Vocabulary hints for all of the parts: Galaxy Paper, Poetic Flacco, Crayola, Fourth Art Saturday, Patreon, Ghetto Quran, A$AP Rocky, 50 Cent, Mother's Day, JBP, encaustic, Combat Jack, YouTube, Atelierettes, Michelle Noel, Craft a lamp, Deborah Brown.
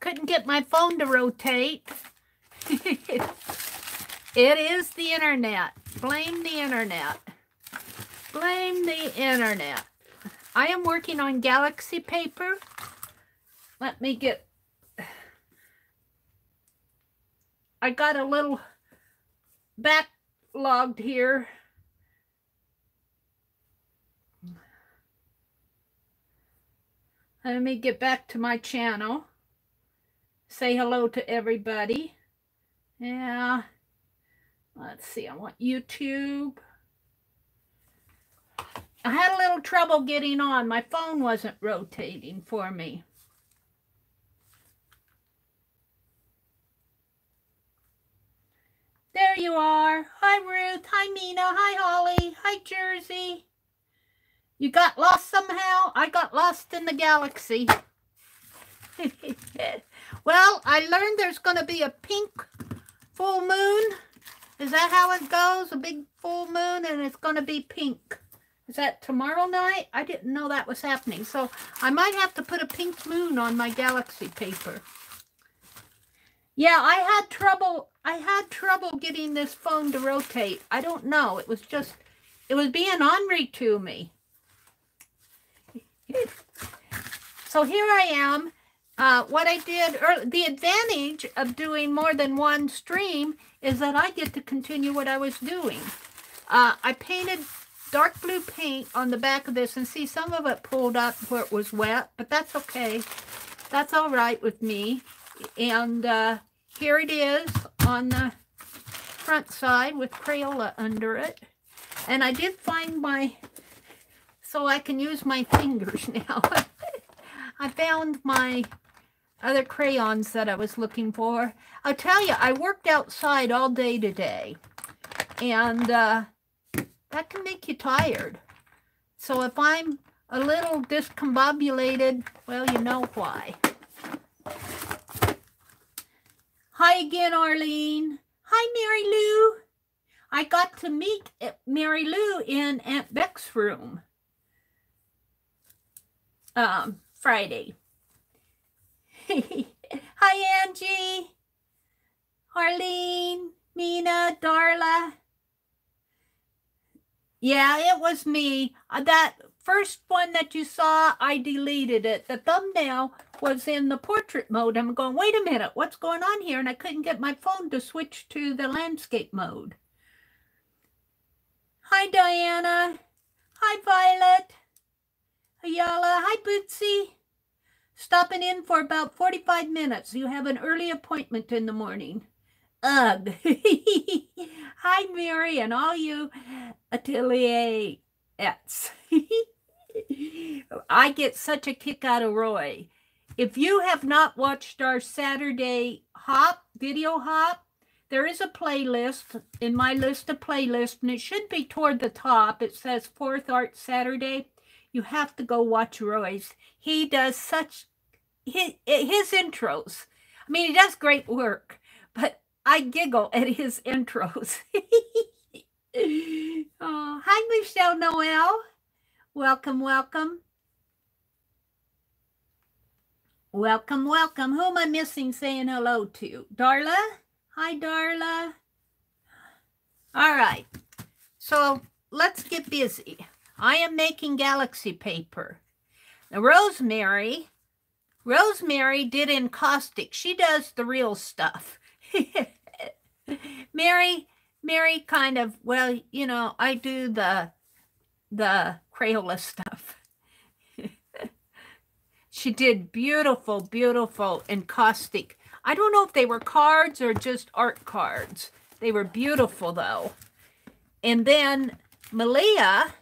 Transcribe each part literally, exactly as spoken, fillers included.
Couldn't get my phone to rotate. It is the internet. Blame the internet. Blame the internet. I am working on Galaxy Paper. Let me get... I got a little backlogged here. Let me get back to my channel. Say hello to everybody. Yeah. Let's see. I want YouTube. I had a little trouble getting on. My phone wasn't rotating for me. There you are. Hi, Ruth. Hi, Mina. Hi, Holly. Hi, Jersey. You got lost somehow? I got lost in the galaxy. Well, I learned there's going to be a pink full moon. Is that how it goes? A big full moon, and it's going to be pink. Is that tomorrow night? I didn't know that was happening. So I might have to put a pink moon on my Galaxy Paper. Yeah, I had trouble. I had trouble getting this phone to rotate. I don't know. It was just, it was being ornery to me. So here I am. Uh, what I did, or the advantage of doing more than one stream is that I get to continue what I was doing. Uh, I painted dark blue paint on the back of this, and see, some of it pulled up where it was wet, but that's okay. That's all right with me. And uh, here it is on the front side with Crayola under it. And I did find my, so I can use my fingers now. I found my other crayons that I was looking for. I'll tell you, I worked outside all day today, and uh, that can make you tired. So if I'm a little discombobulated, well, you know why. Hi again, Arlene. Hi, Mary Lou. I got to meet Mary Lou in Aunt Beck's room um, Friday. Hi, Angie, Arlene, Mina, Darla. Yeah, it was me. That first one that you saw, I deleted it. The thumbnail was in the portrait mode. I'm going, wait a minute, what's going on here? And I couldn't get my phone to switch to the landscape mode. Hi, Diana. Hi, Violet. Ayala. Hi, Bootsy. Stopping in for about forty-five minutes. You have an early appointment in the morning. Ugh. Hi, Mary, and all you Atelierettes. I get such a kick out of Roy. If you have not watched our Saturday hop, video hop, there is a playlist in my list of playlists, and it should be toward the top. It says Fourth Art Saturday. You have to go watch Roy's. He does such, his, his intros. I mean, he does great work, but I giggle at his intros. Oh, hi, Michelle Noel. Welcome, welcome. Welcome, welcome. Who am I missing saying hello to? Darla? Hi, Darla. All right. So let's get busy. I am making Galaxy Paper. Now, Rosemary, Rosemary did encaustic. She does the real stuff. Mary, Mary kind of, well, you know, I do the, the Crayola stuff. She did beautiful, beautiful encaustic. I don't know if they were cards or just art cards. They were beautiful, though. And then Malia...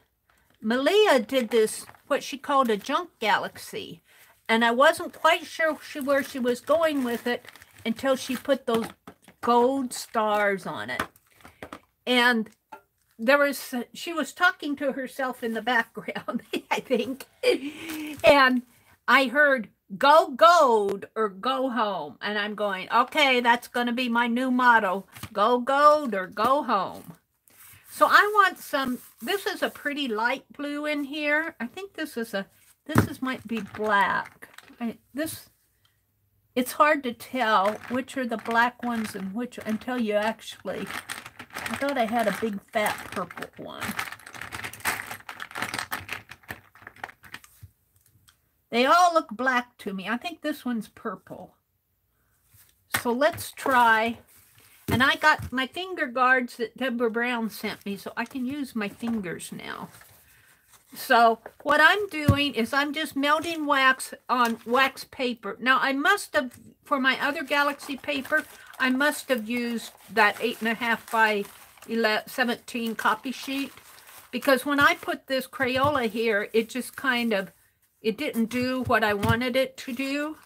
Malia did this, what she called a junk galaxy, and I wasn't quite sure she, where she was going with it until she put those gold stars on it. And there was, she was talking to herself in the background, I think, and I heard, go gold or go home, and I'm going, okay, that's going to be my new motto, go gold or go home. So I want some, this is a pretty light blue in here. I think this is a, this is might be black. I, this It's hard to tell which are the black ones and which until you actually, I thought I had a big fat purple one. They all look black to me. I think this one's purple. So let's try. And I got my finger guards that Deborah Brown sent me, so I can use my fingers now. So what I'm doing is I'm just melting wax on wax paper. Now I must have, for my other Galaxy paper, I must have used that eight and a half by seventeen copy sheet, because when I put this Crayola here, it just kind of, it didn't do what I wanted it to do.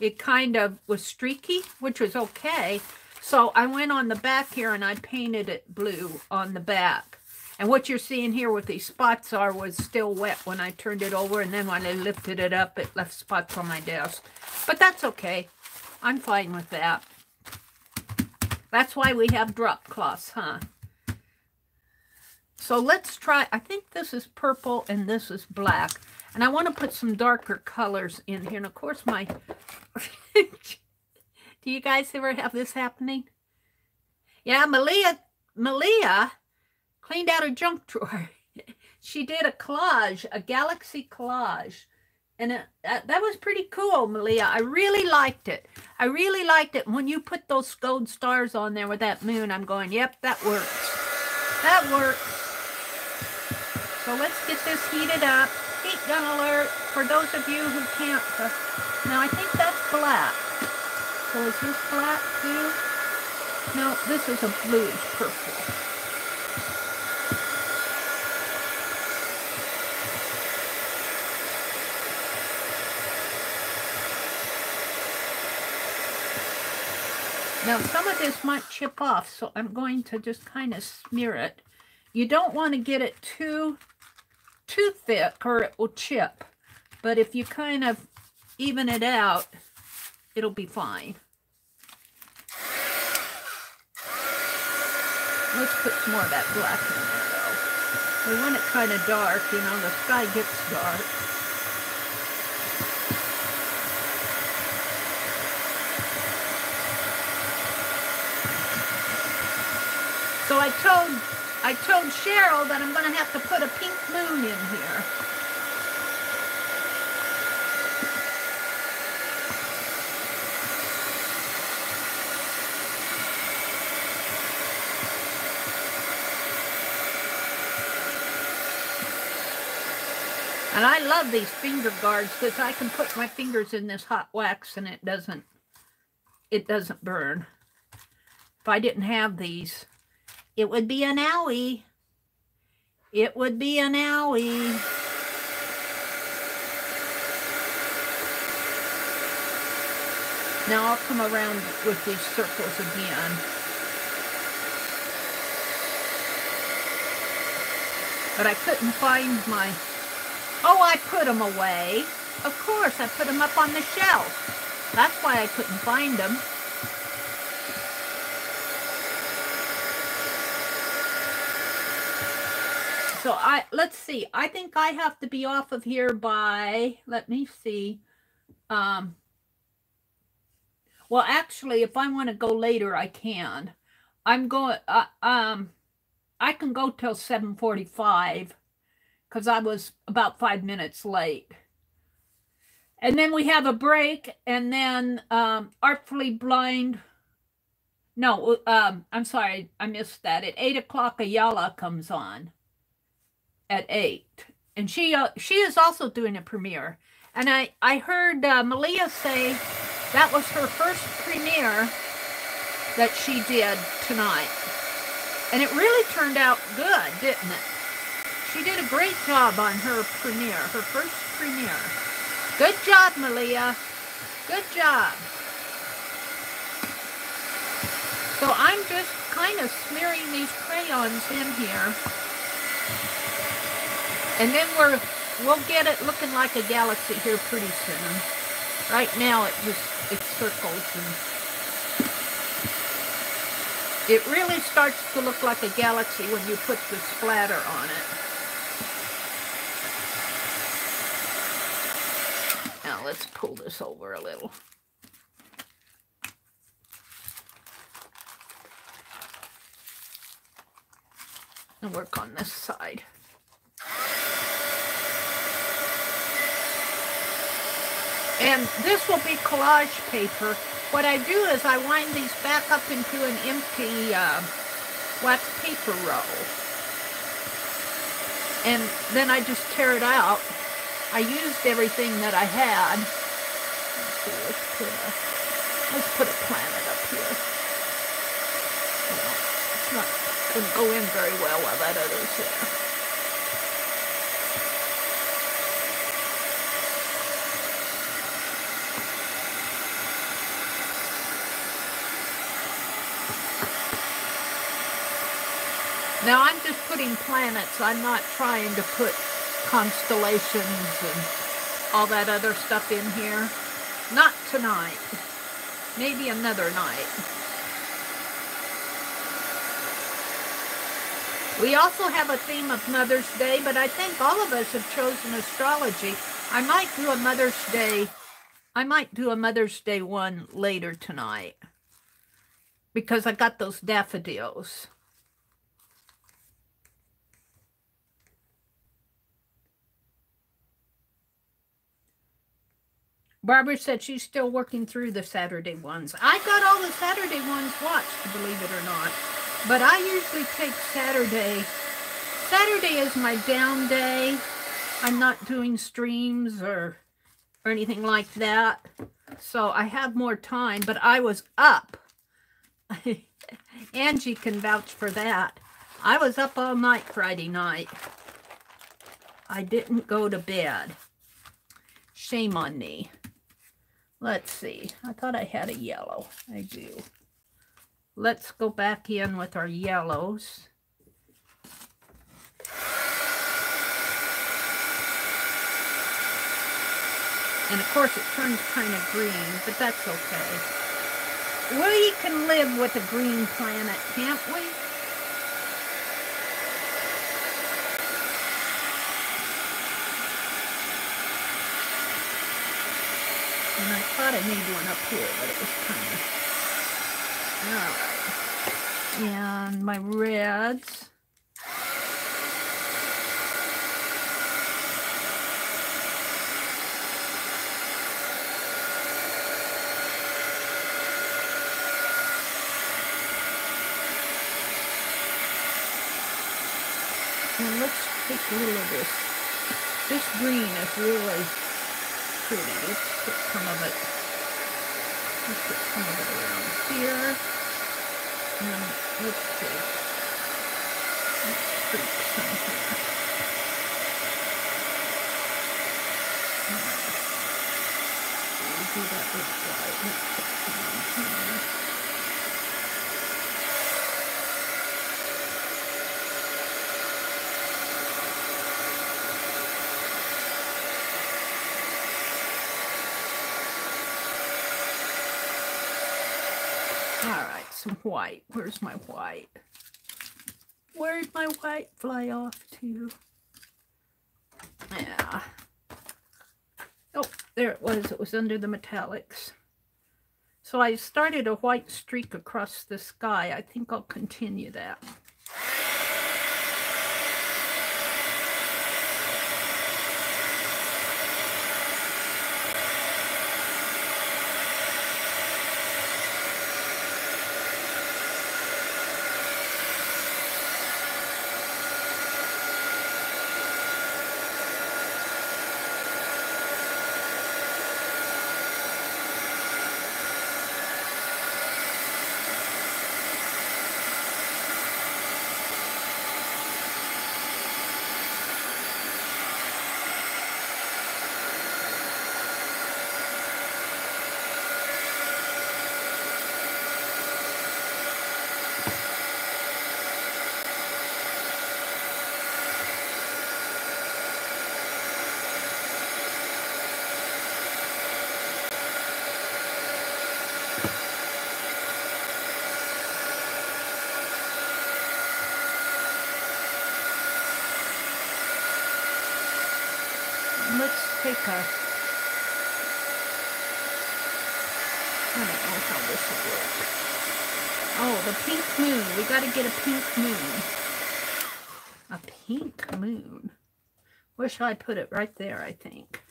It kind of was streaky, which was okay. So I went on the back here and I painted it blue on the back. And what you're seeing here with these spots are was still wet when I turned it over. And then when I lifted it up, it left spots on my desk. But that's okay. I'm fine with that. That's why we have drop cloths, huh? So let's try. I think this is purple and this is black. And I want to put some darker colors in here. And of course, my... Do you guys ever have this happening? Yeah, Malia... Malia... cleaned out her junk drawer. She did a collage, a Galaxy collage. And it, that, that was pretty cool, Malia. I really liked it. I really liked it. And when you put those gold stars on there with that moon, I'm going, yep, that works. That works. So let's get this heated up. Heat gun alert for those of you who can't. Uh, now, I think that's black. So is this black too? No, this is a bluish purple. Now, some of this might chip off, so I'm going to just kind of smear it. You don't want to get it too, too thick or it will chip. But if you kind of even it out, it'll be fine. Let's put some more of that black in there, though. We want it kind of dark, you know, the sky gets dark. So I told, I told Cheryl that I'm going to have to put a pink moon in here. And I love these finger guards because I can put my fingers in this hot wax and it doesn't, it doesn't burn. If I didn't have these, it would be an owie. It would be an owie. Now I'll come around with these circles again. But I couldn't find my... Oh, I put them away. Of course, I put them up on the shelf. That's why I couldn't find them. So I let's see. I think I have to be off of here by, let me see. Um, well, actually, if I want to go later, I can. I'm going. Uh, um, I can go till seven forty-five because I was about five minutes late. And then we have a break, and then um, Artfully Blind. No, um, I'm sorry, I missed that. At eight o'clock, Ayala comes on. At eight, and she uh, she is also doing a premiere, and I I heard uh, Malia say that was her first premiere that she did tonight, and it really turned out good, didn't it? She did a great job on her premiere, her first premiere. Good job, Malia. Good job. So I'm just kind of smearing these crayons in here. And then we're, we'll get it looking like a galaxy here pretty soon. Right now it just, it circles and it really starts to look like a galaxy when you put the splatter on it. Now let's pull this over a little. and work on this side. And this will be collage paper. What I do is I wind these back up into an empty uh, wax paper roll. And then I just tear it out. I used everything that I had. Let's see, let's put a, let's put a planet up here. Well, it's not going to go in very well while that other's there. Now I'm just putting planets. I'm not trying to put constellations and all that other stuff in here. Not tonight. Maybe another night. We also have a theme of Mother's Day, but I think all of us have chosen astrology. I might do a Mother's Day. I might do a Mother's Day one later tonight, because I got those daffodils. Barbara said she's still working through the Saturday ones. I got all the Saturday ones watched, believe it or not. But I usually take Saturday. Saturday is my down day. I'm not doing streams or, or anything like that. So I have more time, but I was up. Angie can vouch for that. I was up all night Friday night. I didn't go to bed. Shame on me. Let's see. I thought I had a yellow. I do. Let's go back in with our yellows. And of course it turns kind of green, but that's okay. We can live with a green planet, can't we? And I thought I made one up here, but it was kind of... All right. And my reds. And let's take a little of this. This green is really... Let's put some of it. Let's put some of it around here. And let's see. Let's put some here. We'll do that this way. Let's put some on here. Some white. Where's my white? Where'd my white fly off to? Yeah. Oh, there it was. It was under the metallics. So I started a white streak across the sky. I think I'll continue that. Take a, I don't know how this will work. Oh, the pink moon. We got to get a pink moon. pink moon. Where shall I put it? Right there, I think.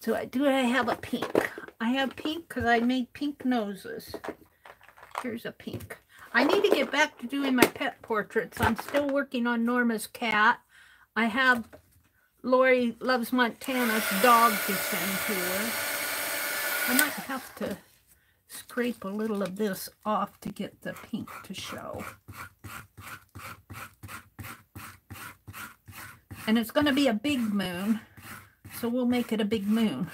So I do I have a pink. I have pink because I made pink noses. Here's a pink. I need to get back to doing my pet portraits. I'm still working on Norma's cat. I have Lori Loves Montana's dog to send to her. I might have to scrape a little of this off to get the pink to show. And it's going to be a big moon, so we'll make it a big moon.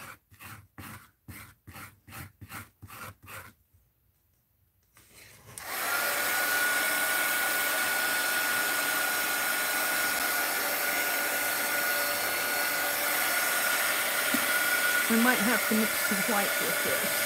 We might have to mix some white with this.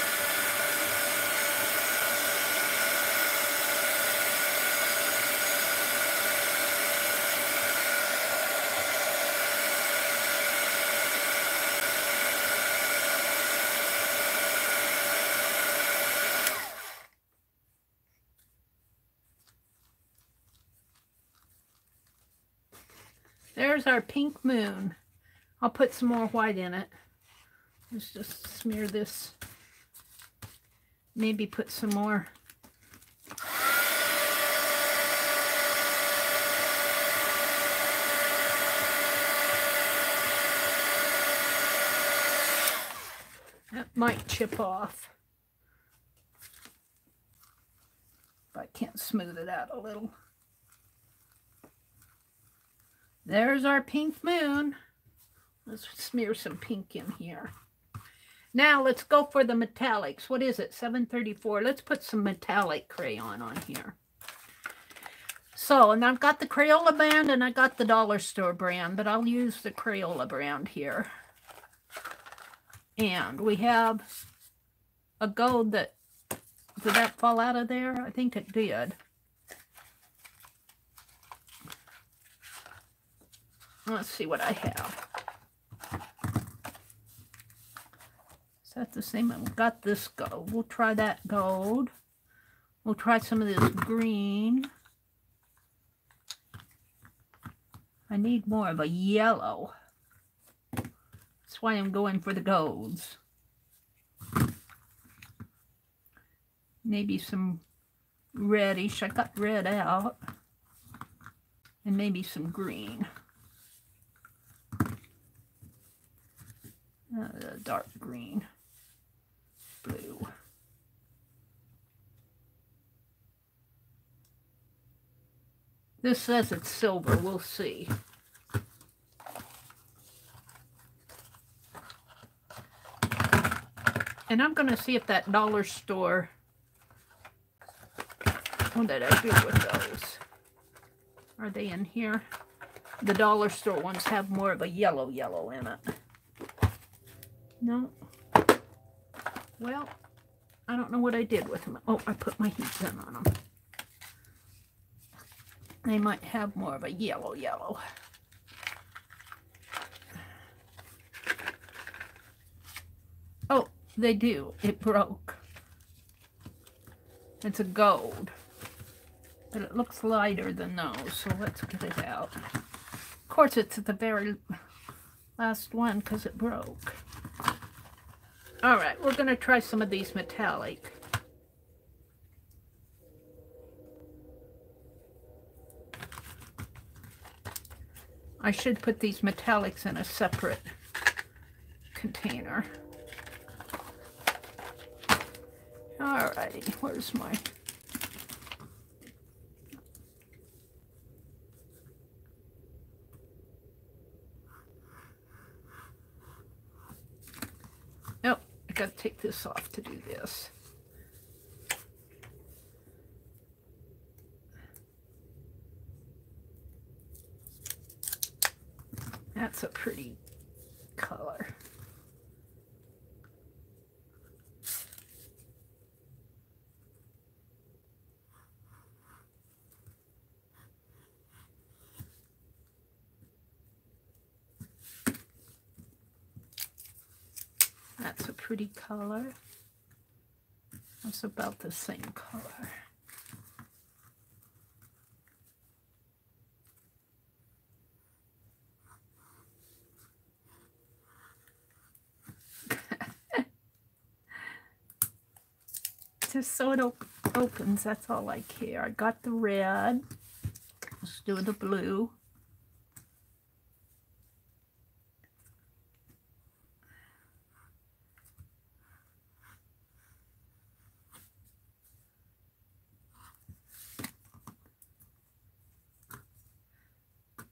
There's our pink moon. I'll put some more white in it. Let's just smear this. Maybe put some more. That might chip off. But I can't smooth it out a little. There's our pink moon. Let's smear some pink in here. Now let's go for the metallics. What is it? seven thirty-four. Let's put some metallic crayon on here. So, and I've got the Crayola brand and I got the dollar store brand, but I'll use the Crayola brand here. And we have a gold that, did that fall out of there? I think it did. Let's see what I have. Is that the same? We've got this gold. We'll try that gold. We'll try some of this green. I need more of a yellow. That's why I'm going for the golds. Maybe some reddish. I got red out. And maybe some green. Uh, dark green. Blue. This says it's silver. We'll see. And I'm going to see if that dollar store... What did I do with those? Are they in here? The dollar store ones have more of a yellow yellow in it. No. Well, I don't know what I did with them. Oh, I put my heat gun on them. They might have more of a yellow yellow. Oh, they do. It broke. It's a gold. But it looks lighter than those, so let's get it out. Of course, it's the very last one because it broke. All right, we're going to try some of these metallic. I should put these metallics in a separate container. All righty, where's my... I've got to take this off to do this. That's a pretty color. That's a pretty color. That's about the same color. just so it op opens. That's all I care. I got the red. Let's do the blue.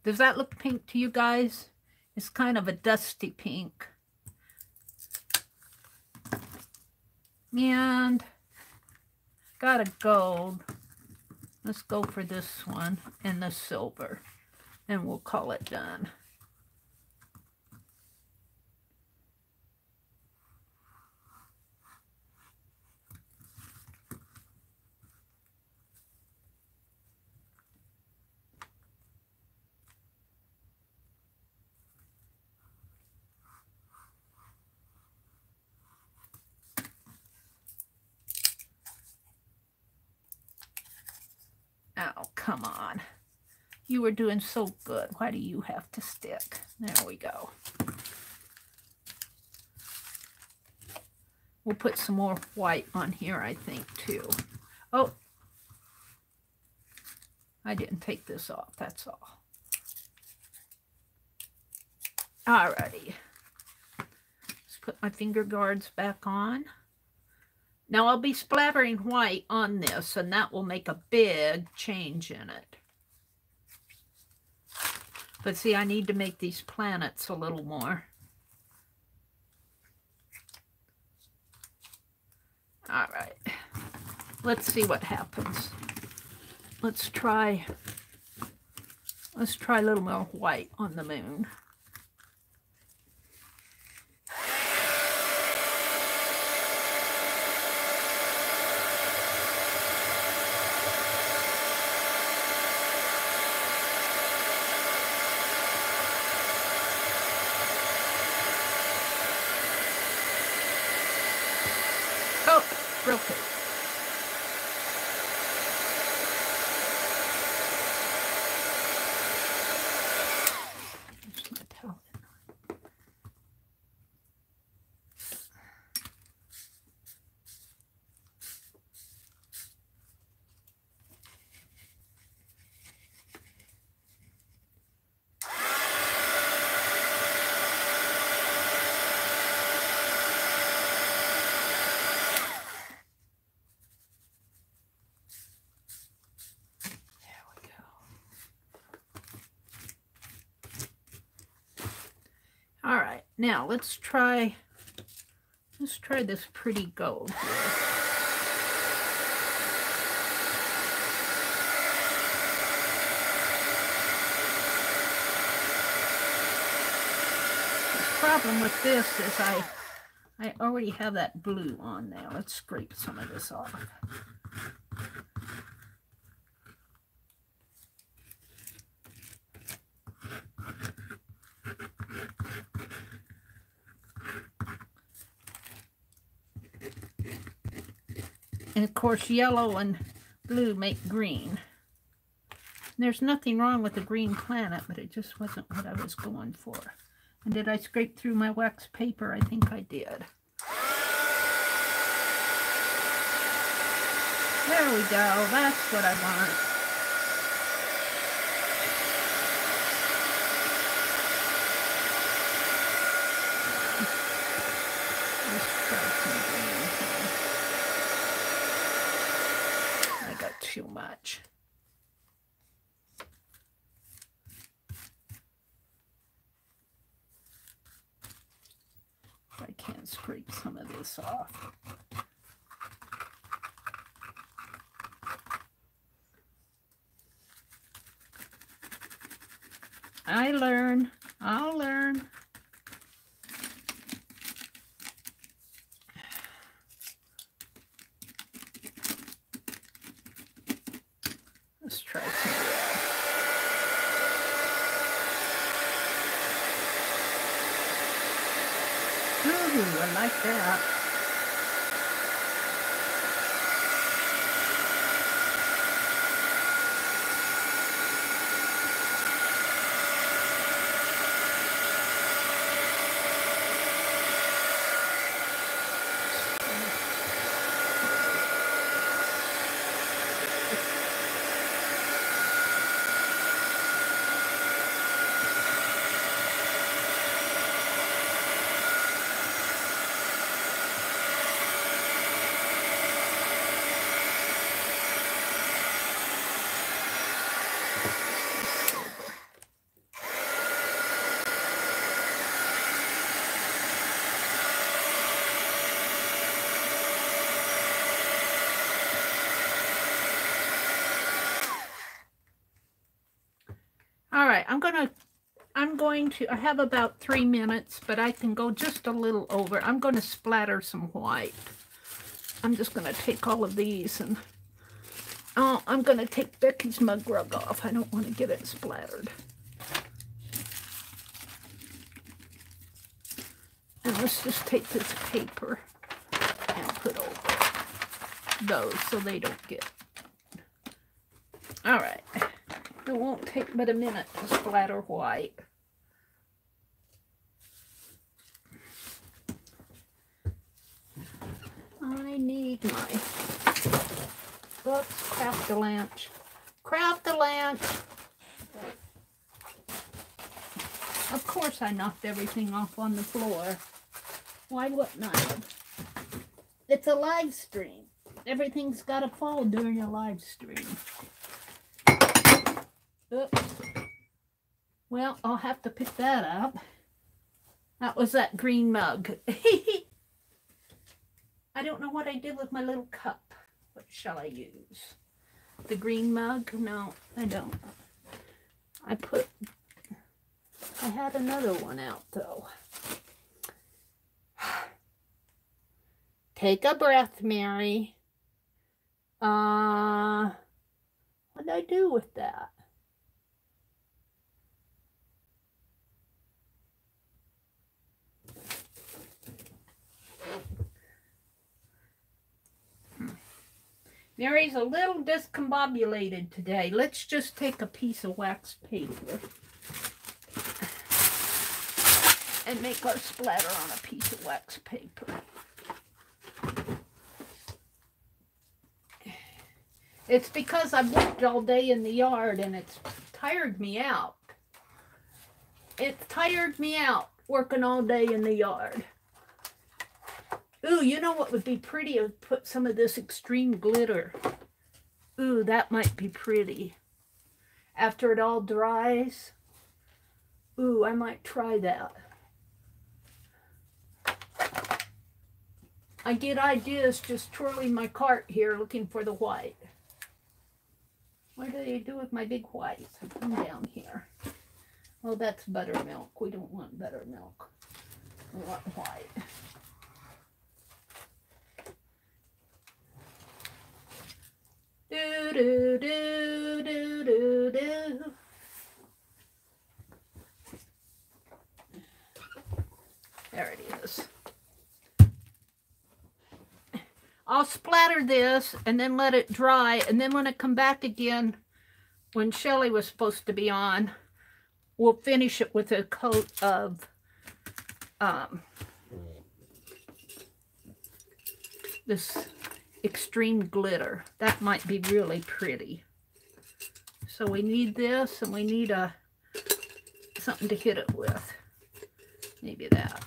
Does that look pink to you guys? It's kind of a dusty pink. And got a gold. Let's go for this one and the silver. And we'll call it done. Oh, come on. You were doing so good. Why do you have to stick? There we go. We'll put some more white on here, I think, too. Oh, I didn't take this off. That's all. Alrighty. Let's put my finger guards back on. Now I'll be splattering white on this, and that will make a big change in it. But see, I need to make these planets a little more. All right, let's see what happens. Let's try, let's try a little more white on the moon. Real quick. Now let's try let's try this pretty gold here. The problem with this is I I already have that blue on there. Let's scrape some of this off. And of course, yellow and blue make green. There's nothing wrong with the green planet, but it just wasn't what I was going for. And did I scrape through my wax paper? I think I did. There we go. That's what I want. Too much. I can't scrape some of this off. I learn. I'll learn. Like that. right, I'm gonna I'm going to I have about three minutes, but I can go just a little over. I'm gonna splatter some white. I'm just gonna take all of these and oh, I'm gonna take Becky's mug rug off. I don't want to get it splattered. And let's just take this paper and put over those so they don't get. All right, it won't take but a minute to splatter white. I need my books, Craft a lamp, Craft a lamp. Of course I knocked everything off on the floor. Why wouldn't I? It's a live stream. Everything's got to fall during a live stream. Oops. Well, I'll have to pick that up. That was that green mug. I don't know what I did with my little cup. What shall I use? The green mug? No, I don't. I put... I had another one out, though. Take a breath, Mary. Uh, what did I do with that? Mary's a little discombobulated today. Let's just take a piece of wax paper and make our splatter on a piece of wax paper. It's because I've worked all day in the yard and it's tired me out. It's tired me out working all day in the yard. Ooh, you know what would be pretty? I'd put some of this extreme glitter. Ooh, that might be pretty. After it all dries. Ooh, I might try that. I get ideas just twirling my cart here looking for the white. What do they do with my big white? I come down here. Well, that's buttermilk. We don't want buttermilk. We want white. Do, do, do, do, do, do. There it is. I'll splatter this and then let it dry, and then when I come back again, when Shelley was supposed to be on, we'll finish it with a coat of um, this extreme glitter. That might be really pretty. So we need this, and we need a something to hit it with. Maybe that.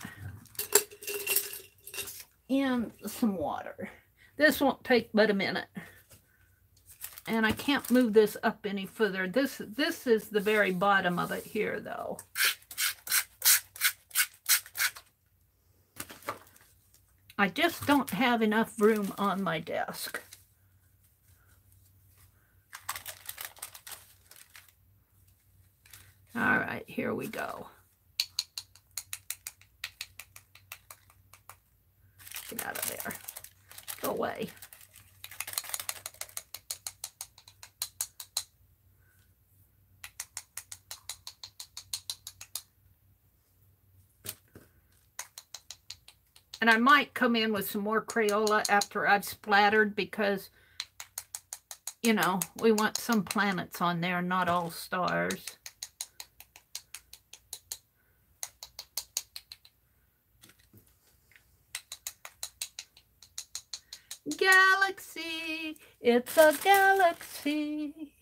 And some water. This won't take but a minute. And I can't move this up any further. This, this is the very bottom of it here, though. I just don't have enough room on my desk. All right, here we go. Get out of there. Go away. And I might come in with some more Crayola after I've splattered, because, you know, we want some planets on there, not all stars. Galaxy, it's a galaxy,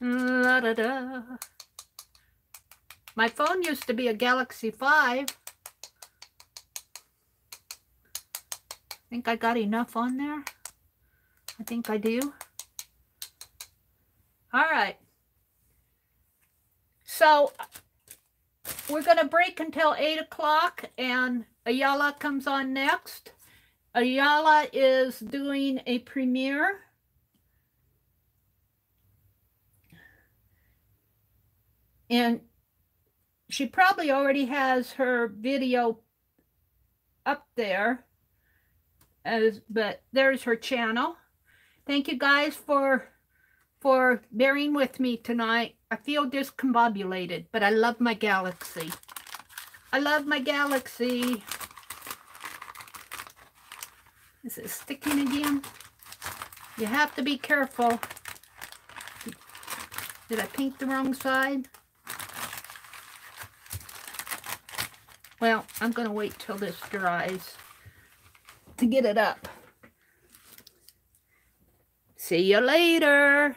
la da da. My phone used to be a Galaxy five. I think I got enough on there. I think I do. All right. So we're going to break until eight o'clock, and Ayala comes on next. Ayala is doing a premiere. And she probably already has her video up there, as but there's her channel. Thank you guys for for bearing with me tonight. I feel discombobulated, but I love my Galaxy. I love my Galaxy. Is it sticking again? You have to be careful. Did I paint the wrong side? Well, I'm going to wait till this dries to get it up. See you later.